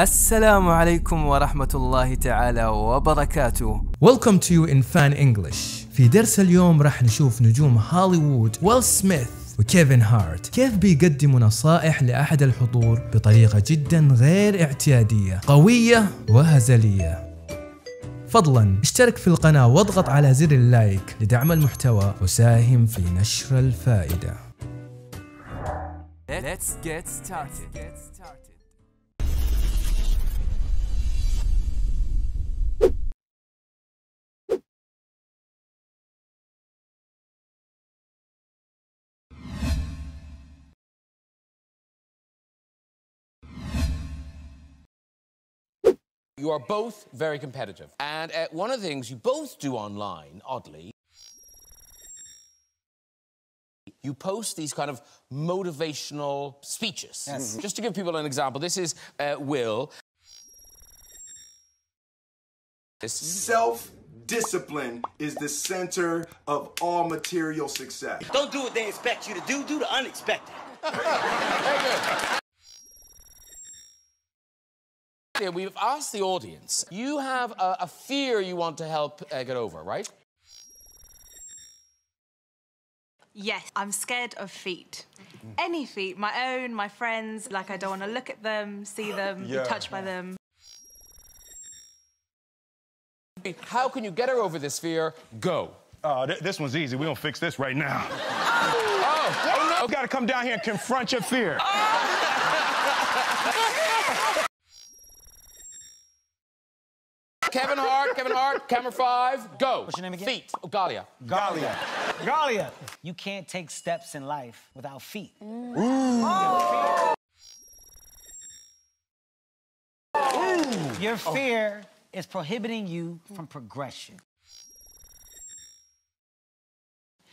السلام عليكم ورحمة الله تعالى وبركاته. Welcome to you in Fan English. في درس اليوم راح نشوف نجوم هوليوود ويل سميث وكيفن هارت كيف بيقدموا نصائح لأحد الحضور بطريقة جدا غير اعتيادية، قوية وهزلية. فضلا اشترك في القناة واضغط على زر اللايك لدعم المحتوى وساهم في نشر الفائدة. Let's get started. You are both very competitive, and one of the things you both do online, oddly, you post these kind of motivational speeches. Yes. Just to give people an example, this is Will. Self-discipline is the center of all material success. Don't do what they expect you to do. Do the unexpected. Very good. We've asked the audience, you have a fear you want to help get over, right? Yes, I'm scared of feet. Any feet, my own, my friends, like I don't want to look at them, see them, be touched by them. How can you get her over this fear? Go. This one's easy, we're going to fix this right now. Oh, no. You've got to come down here and confront your fear. Oh. Kevin Hart, camera 5, go. What's your name again? Feet. Oh, Galia. You can't take steps in life without feet. Ooh. Oh. Ooh. Your fear is prohibiting you from progression.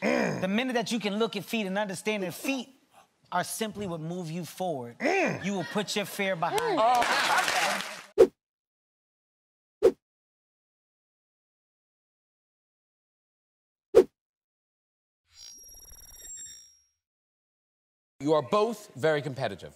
The minute that you can look at feet and understand that feet are simply what move you forward, you will put your fear behind you. You are both very competitive.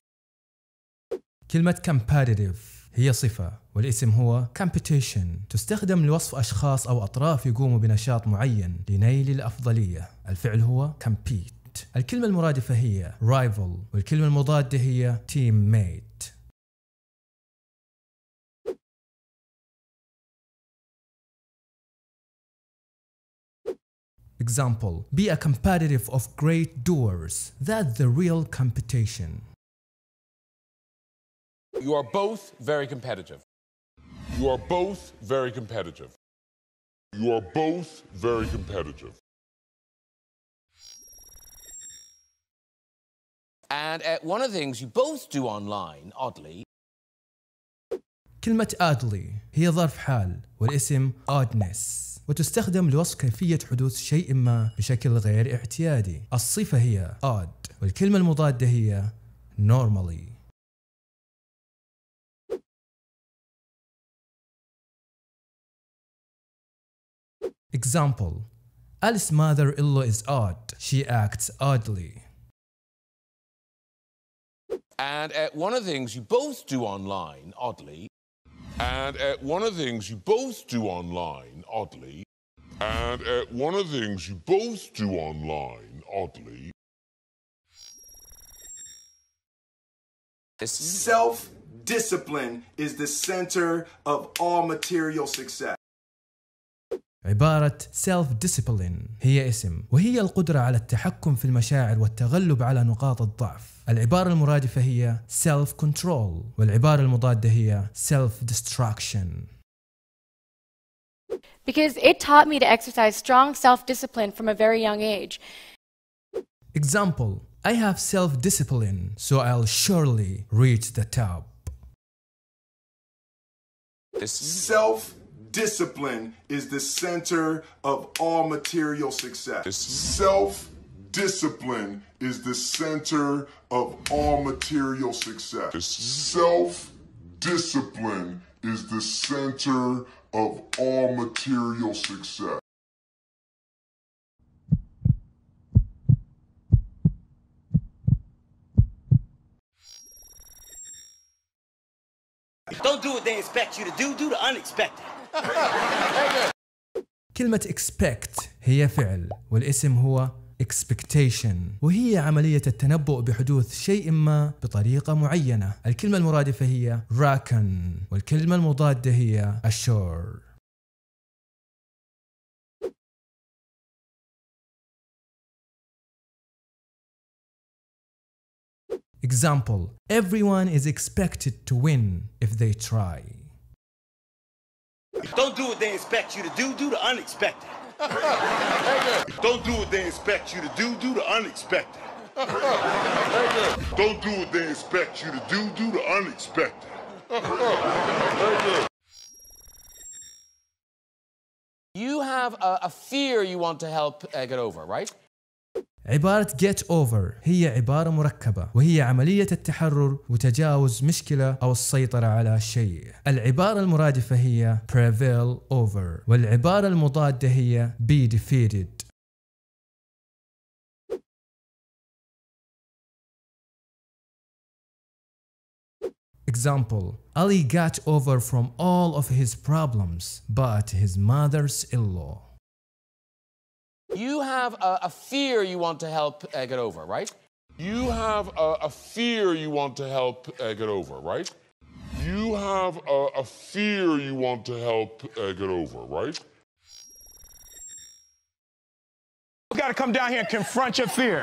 كلمة competitive هي صفة والاسم هو competition، تستخدم لوصف أشخاص أو أطراف يقوموا بنشاط معين لنيل الأفضلية. الفعل هو compete. الكلمة المرادفة هي rival والكلمة المضادة هي teammate. Example, be a competitive of great doers. That's the real competition. You are both very competitive. You are both very competitive. You are both very competitive. And one of the things you both do online, oddly. كلمة oddly هي ظرف حال والاسم oddness وتستخدم لوصف كيفية حدوث شيء ما بشكل غير اعتيادي. الصفة هي odd والكلمة المضادة هي normally. Example, Alice's mother-in-law is odd. She acts oddly. And one of the things you both do online, oddly. And one of the things you both do online, oddly. And one of the things you both do online, oddly. Self-discipline is the center of all material success. عبارة self-discipline هي اسم وهي القدرة على التحكم في المشاعر والتغلب على نقاط الضعف. العبارة المرادفة هي self-control والعبارة المضادة هي self-destruction. Because it taught me to exercise strong self-discipline from a very young age. Example, I have self-discipline, so I'll surely reach the top. Self-discipline is the center of all material success. Self-discipline is the center of all material success. Self-discipline is the center of all material success. Don't do what they expect you to do. Do the unexpected. كلمة expect هي فعل والاسم هو expectation، وهي عملية التنبؤ بحدوث شيء ما بطريقة معينة. الكلمة المرادفة هي reckon والكلمة المضادة هي assure. Example: Everyone is expected to win if they try. Don't do what they expect you to do. Do the unexpected. Don't do what they expect you to do. Do the unexpected. Don't do what they expect you to do. Do the unexpected. You have a fear you want to help get over, right? عبارة get over هي عبارة مركبة وهي عملية التحرر وتجاوز مشكلة أو السيطرة على شيء. العبارة المرادفة هي prevail over والعبارة المضادة هي be defeated. Example: Ali got over from all of his problems but his mother's ill-law. You have a fear you want to help get over, right? You have a fear you want to help get over, right? You have a fear you want to help get over, right? You gotta come down here and confront your fear.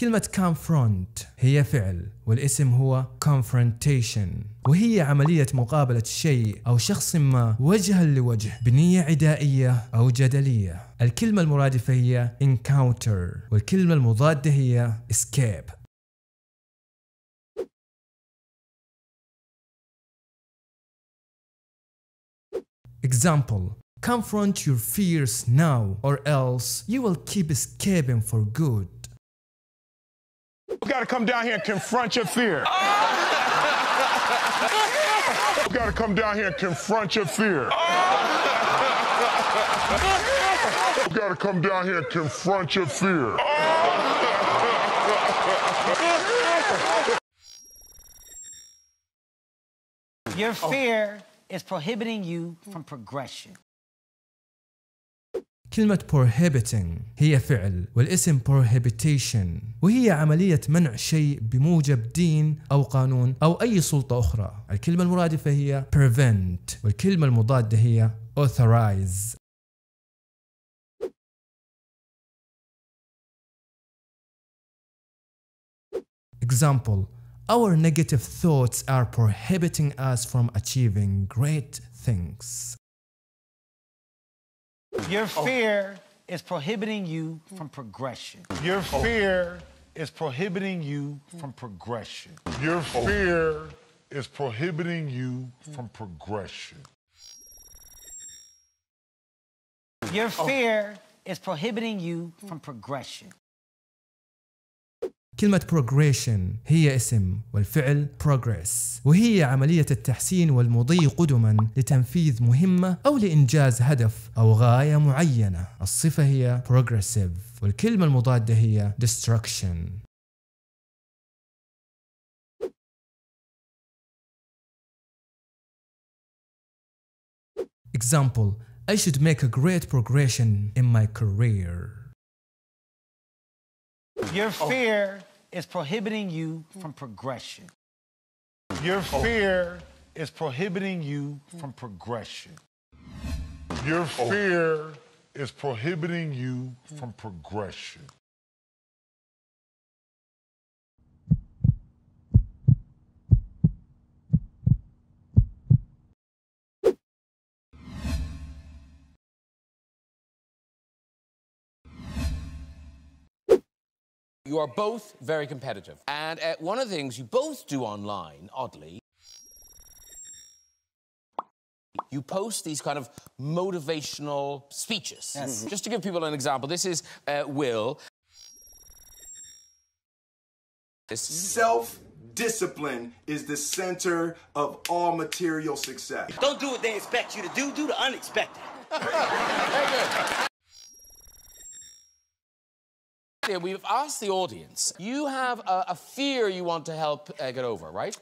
كلمة confront هي فعل والاسم هو confrontation، وهي عملية مقابلة شيء أو شخص ما وجها لوجه بنية عدائية أو جدلية. الكلمة المرادفة هي encounter والكلمة المضادة هي escape. Example: Confront your fears now or else you will keep escaping for good. You gotta come down here and confront your fear. You gotta come down here and confront your fear. You gotta come down here and confront your fear. Your fear is prohibiting you from progression. كلمة prohibiting هي فعل والاسم prohibition، وهي عملية منع شيء بموجب دين أو قانون أو أي سلطة أخرى. الكلمة المرادفة هي prevent والكلمة المضادة هي authorize. Example: Our negative thoughts are prohibiting us from achieving great things. Your fear is prohibiting you from progression. Your fear is prohibiting you from progression. Your fear is prohibiting you from progression. Your fear is prohibiting you from progression. كلمة progression هي اسم والفعل progress، وهي عملية التحسين والمضي قدما لتنفيذ مهمة أو لإنجاز هدف أو غاية معينة. الصفة هي progressive والكلمة المضادة هي destruction. Example: I should make a great progression in my career. Your fear is prohibiting you from progression. Your fear is prohibiting you from progression. Your fear is prohibiting you from progression. You are both very competitive, and one of the things you both do online, oddly, you post these kind of motivational speeches. Yes. Just to give people an example, this is Will. Self-discipline is the center of all material success. Don't do what they expect you to do. Do the unexpected. clear, we've asked the audience. You have a fear you want to help get over, right?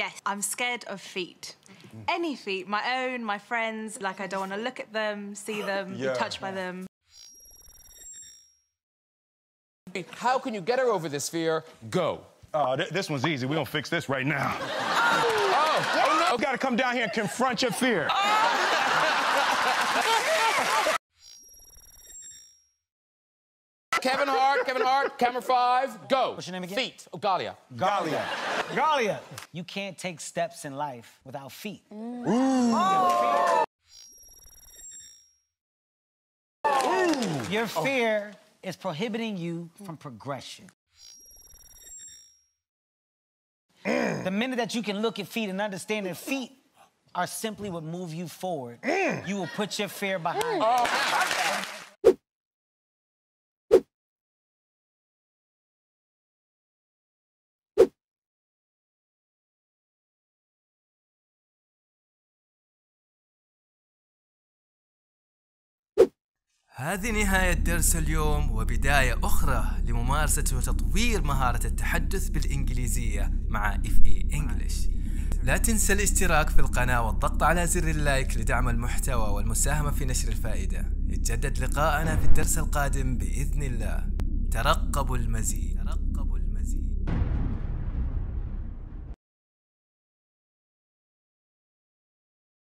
Yes, I'm scared of feet. Any feet, my own, my friends. Like, I don't want to look at them, see them, be touched by them. How can you get her over this fear? Go. This one's easy. We're going to fix this right now. Oh, no. You got to come down here and confront your fear. Oh. Kevin Hart, camera 5, go. What's your name again? Feet. Oh, Galia. You can't take steps in life without feet. Mm. Ooh. Oh. Ooh. Your fear is prohibiting you from progression. The minute that you can look at feet and understand that feet are simply what move you forward, you will put your fear behind you. هذه نهاية درس اليوم وبداية أخرى لممارسة وتطوير مهارة التحدث بالإنجليزية مع FE English. لا تنسى الاشتراك في القناة والضغط على زر اللايك لدعم المحتوى والمساهمة في نشر الفائدة. يتجدد لقاءنا في الدرس القادم بإذن الله. ترقبوا المزيد.